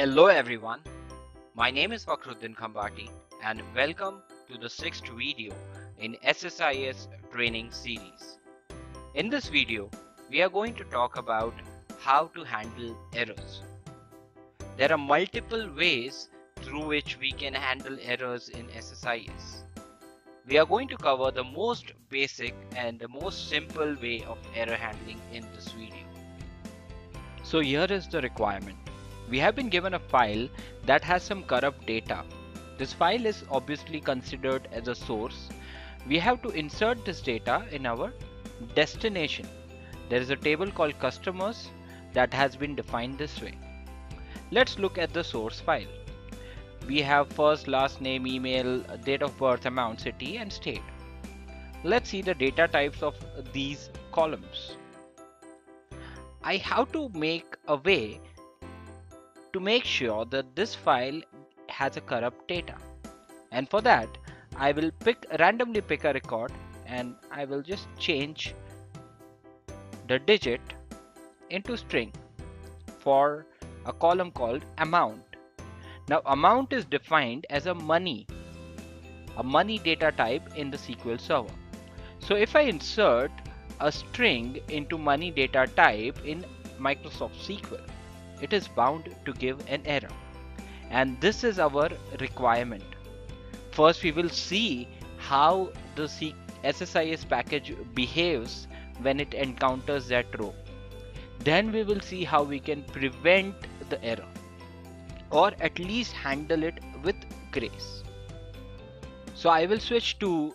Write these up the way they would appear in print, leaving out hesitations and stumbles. Hello everyone, my name is Pakruddin Khambati and welcome to the 6th video in SSIS training series. In this video, we are going to talk about how to handle errors. There are multiple ways through which we can handle errors in SSIS. We are going to cover the most basic and the most simple way of error handling in this video. So here is the requirement. We have been given a file that has some corrupt data. This file is obviously considered as a source. We have to insert this data in our destination. There is a table called customers that has been defined this way. Let's look at the source file. We have first, last name, email, date of birth, amount, city and state. Let's see the data types of these columns. I have to make a way to make sure that this file has a corrupt data, and for that I will randomly pick a record and I will just change the digit into string for a column called amount. Now amount is defined as a money data type in the SQL Server. So if I insert a string into money data type in Microsoft SQL, it is bound to give an error, and this is our requirement. First, we will see how the SSIS package behaves when it encounters that row. Then we will see how we can prevent the error or at least handle it with grace. So I will switch to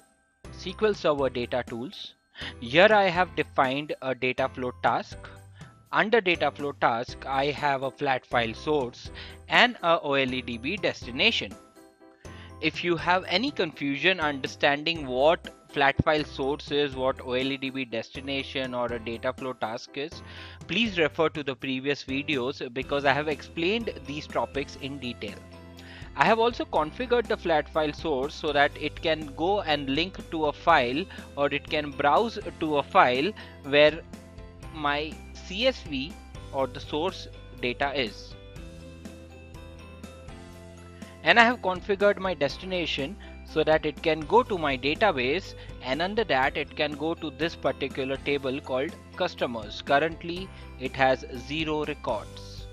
SQL Server data tools. Here I have defined a data flow task. Under data flow task, I have a flat file source and a OLEDB destination. If you have any confusion understanding what flat file source is, what OLEDB destination or a data flow task is, please refer to the previous videos because I have explained these topics in detail. I have also configured the flat file source so that it can go and link to a file, or it can browse to a file where my CSV or the source data is. And I have configured my destination so that it can go to my database, and under that it can go to this particular table called customers. Currently it has 0 records.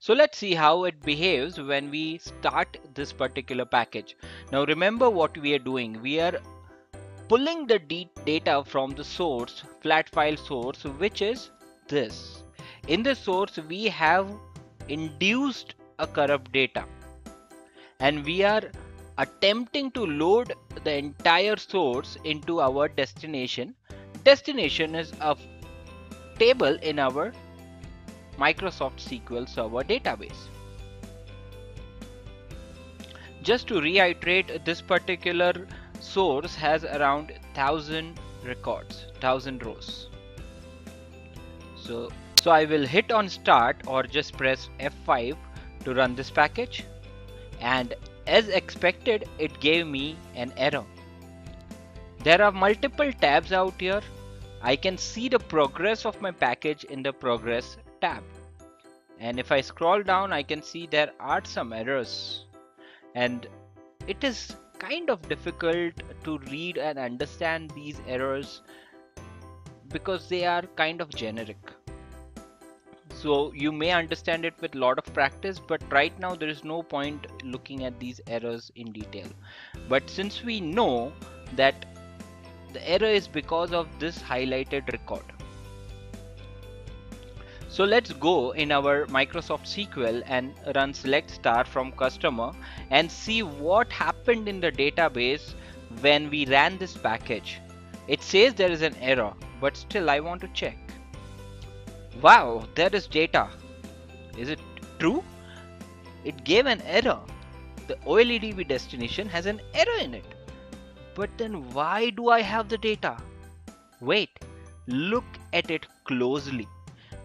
So let's see how it behaves when we start this particular package. Now remember what we are doing. We are pulling the data from the source, flat file source, which is this. In the source we have induced a corrupt data, and we are attempting to load the entire source into our destination. Destination is a table in our Microsoft SQL Server database. Just to reiterate, this particular source has around 1000 records, 1000 rows. So I will hit on start or just press F5 to run this package, and as expected it gave me an error. There are multiple tabs out here. I can see the progress of my package in the progress tab, and if I scroll down I can see there are some errors, and it is kind of difficult to read and understand these errors because they are kind of generic. So you may understand it with a lot of practice, but right now there is no point looking at these errors in detail. But since we know that the error is because of this highlighted record, so let's go in our Microsoft SQL and run select star from customer and see what happened in the database when we ran this package. It says there is an error, but still I want to check. Wow, there is data. Is it true? It gave an error. The OLEDB destination has an error in it. But then why do I have the data? Wait, look at it closely.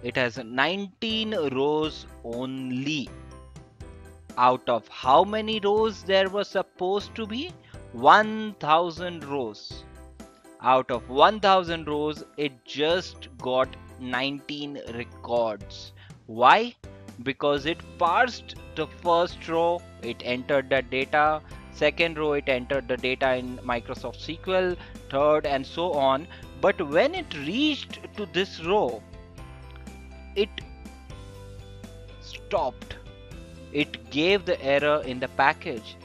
It has 19 rows only. Out of how many rows there were supposed to be? 1000 rows. Out of 1000 rows, it just got 19 records. Why? Because it parsed the first row, it entered the data, second row it entered the data in Microsoft SQL, third and so on. But when it reached to this row, it stopped. It gave the error in the package,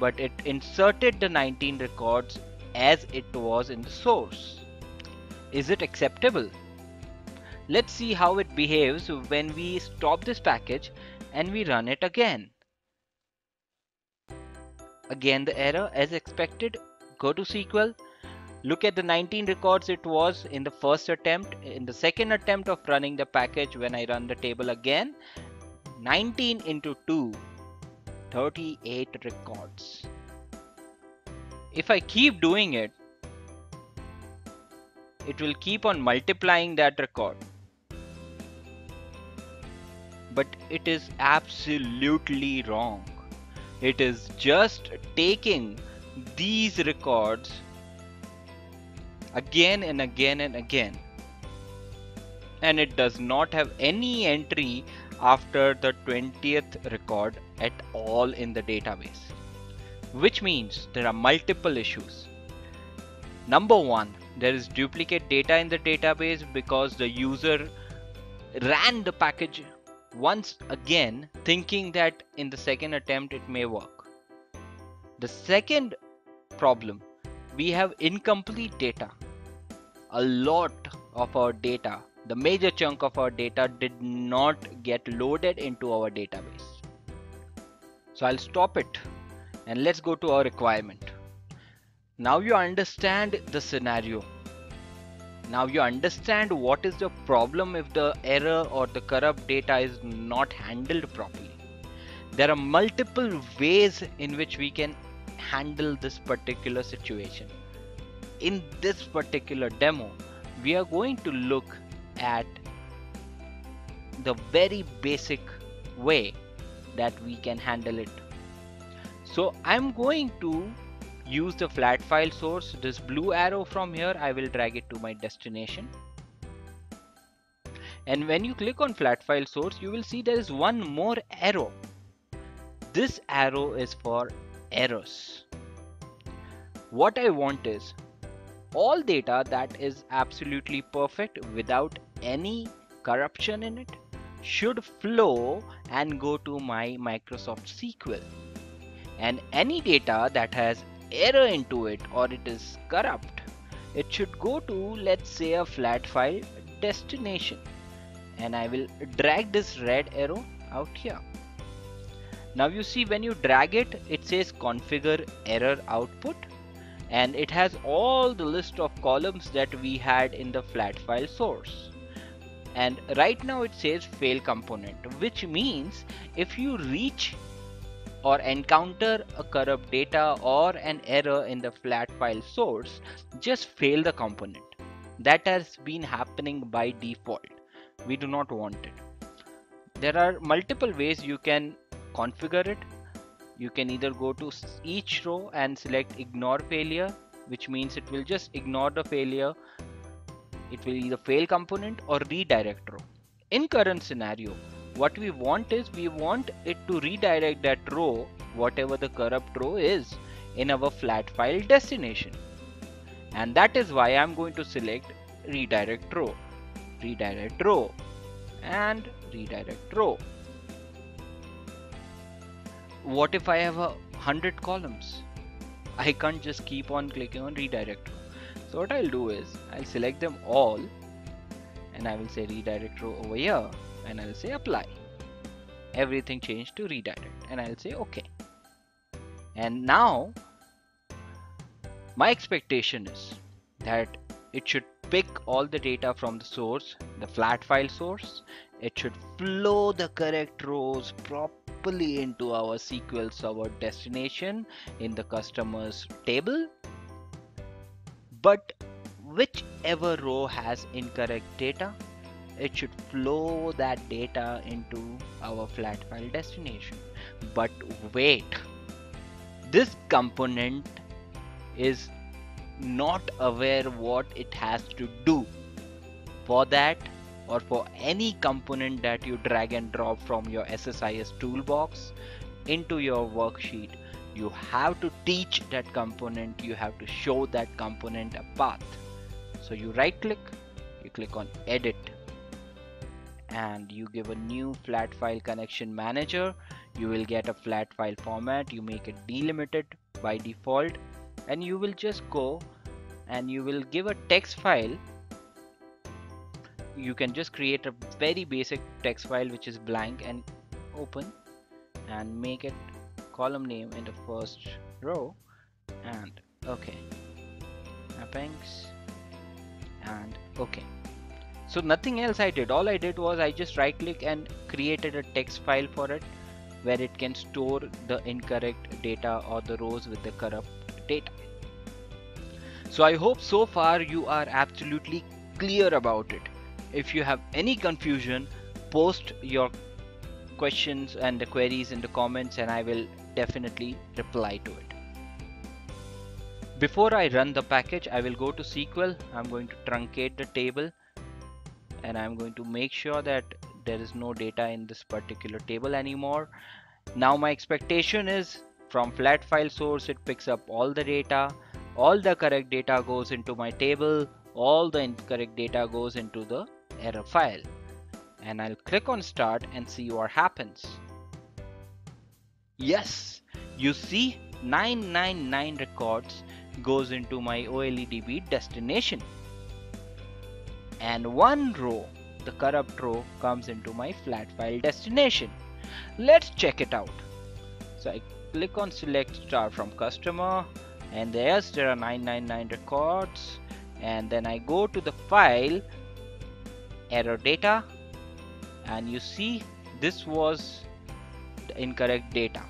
but it inserted the 19 records as it was in the source. Is it acceptable? Let's see how it behaves when we stop this package and we run it again. Again the error as expected. Go to SQL, look at the 19 records it was in the first attempt. In the second attempt of running the package, when I run the table again, 19 into 2, 38 records. If I keep doing it, it will keep on multiplying that record. But it is absolutely wrong. It is just taking these records again and again and again. And it does not have any entry after the 20th record at all in the database. Which means there are multiple issues. Number one, there is duplicate data in the database because the user ran the package once again thinking that in the second attempt it may work. The second problem, we have incomplete data. A lot of our data, the major chunk of our data, did not get loaded into our database. So I'll stop it and let's go to our requirement. Now you understand the scenario. Now you understand what is the problem if the error or the corrupt data is not handled properly. There are multiple ways in which we can handle this particular situation. In this particular demo, we are going to look at the very basic way that we can handle it. So I'm going to use the flat file source. This blue arrow from here, I will drag it to my destination. And when you click on flat file source, you will see there is one more arrow. This arrow is for errors. What I want is all data that is absolutely perfect without any corruption in it should flow and go to my Microsoft SQL. And any data that has error into it or it is corrupt, it should go to, let's say, a flat file destination, and I will drag this red arrow out here. Now you see, when you drag it, it says configure error output, and it has all the list of columns that we had in the flat file source. And right now it says fail component, which means if you reach or encounter a corrupt data or an error in the flat file source, just fail the component. That has been happening by default. We do not want it. There are multiple ways you can configure it. You can either go to each row and select ignore failure, which means it will just ignore the failure. It will either fail component or redirect row. In current scenario, what we want is we want it to redirect that row, whatever the corrupt row is, in our flat file destination. And that is why I'm going to select redirect row and redirect row. What if I have 100 columns? I can't just keep on clicking on redirect row. So what I'll do is I'll select them all and I will say redirect row over here. And I'll say apply. Everything changed to redirect, and I'll say okay. And now my expectation is that it should pick all the data from the source, the flat file source. It should flow the correct rows properly into our SQL Server destination in the customers table. But whichever row has incorrect data, it should flow that data into our flat file destination. But wait, this component is not aware what it has to do. For that, or for any component that you drag and drop from your SSIS toolbox into your worksheet, you have to teach that component, you have to show that component a path. So you right click, you click on edit, and you give a new flat file connection manager. You will get a flat file format, you make it delimited by default, and you will just go and you will give a text file. You can just create a very basic text file which is blank and open, and make it column name in the first row, and okay, appends, and okay. So nothing else I did. All I did was I just right click and created a text file for it, where it can store the incorrect data or the rows with the corrupt data. So I hope so far you are absolutely clear about it. If you have any confusion, post your questions and the queries in the comments and I will definitely reply to it. Before I run the package, I will go to SQL. I'm going to truncate the table and I'm going to make sure that there is no data in this particular table anymore. Now my expectation is from flat file source it picks up all the data, all the correct data goes into my table, all the incorrect data goes into the error file, and I'll click on start and see what happens. Yes, you see 999 records goes into my OLEDB destination, and one row, the corrupt row, comes into my flat file destination. Let's check it out. So I click on select star from customer, and yes, there are 999 records. And then I go to the file error data, and you see this was the incorrect data.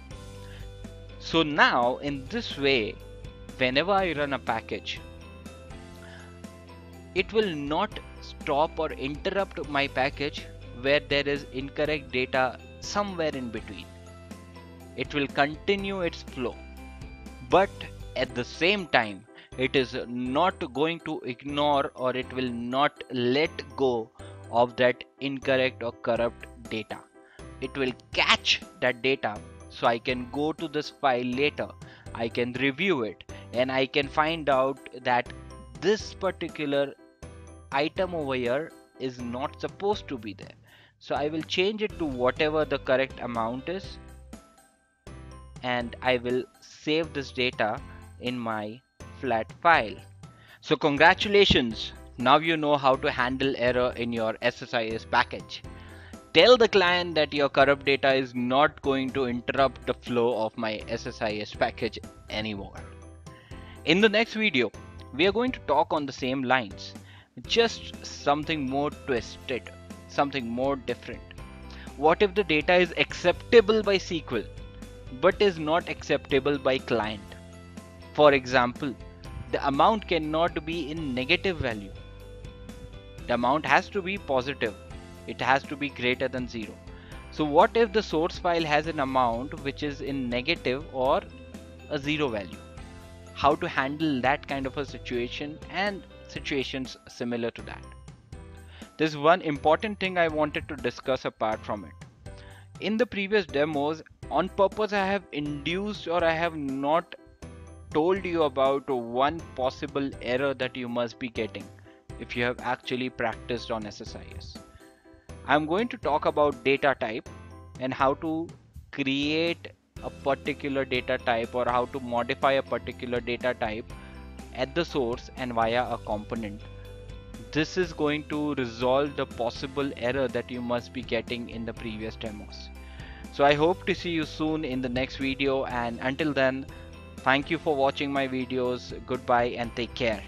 So now in this way, whenever I run a package, it will not stop or interrupt my package where there is incorrect data somewhere in between. It will continue its flow, but at the same time it is not going to ignore, or it will not let go of that incorrect or corrupt data. It will catch that data, so I can go to this file later, I can review it, and I can find out that this particular item over here is not supposed to be there. So I will change it to whatever the correct amount is, and I will save this data in my flat file. So congratulations, now you know how to handle error in your SSIS package. Tell the client that your corrupt data is not going to interrupt the flow of my SSIS package anymore. In the next video, we are going to talk on the same lines, just something more twisted, something more different. What if the data is acceptable by SQL but is not acceptable by client? For example, the amount cannot be in negative value. The amount has to be positive. It has to be greater than 0. So what if the source file has an amount which is in negative or a 0 value? How to handle that kind of a situation, and situations similar to that. There's one important thing I wanted to discuss apart from it. In the previous demos, on purpose I have induced, or I have not told you about one possible error that you must be getting if you have actually practiced on SSIS. I'm going to talk about data type and how to create a particular data type, or how to modify a particular data type at the source and via a component. This is going to resolve the possible error that you must be getting in the previous demos. So I hope to see you soon in the next video, and until then, thank you for watching my videos. Goodbye and take care.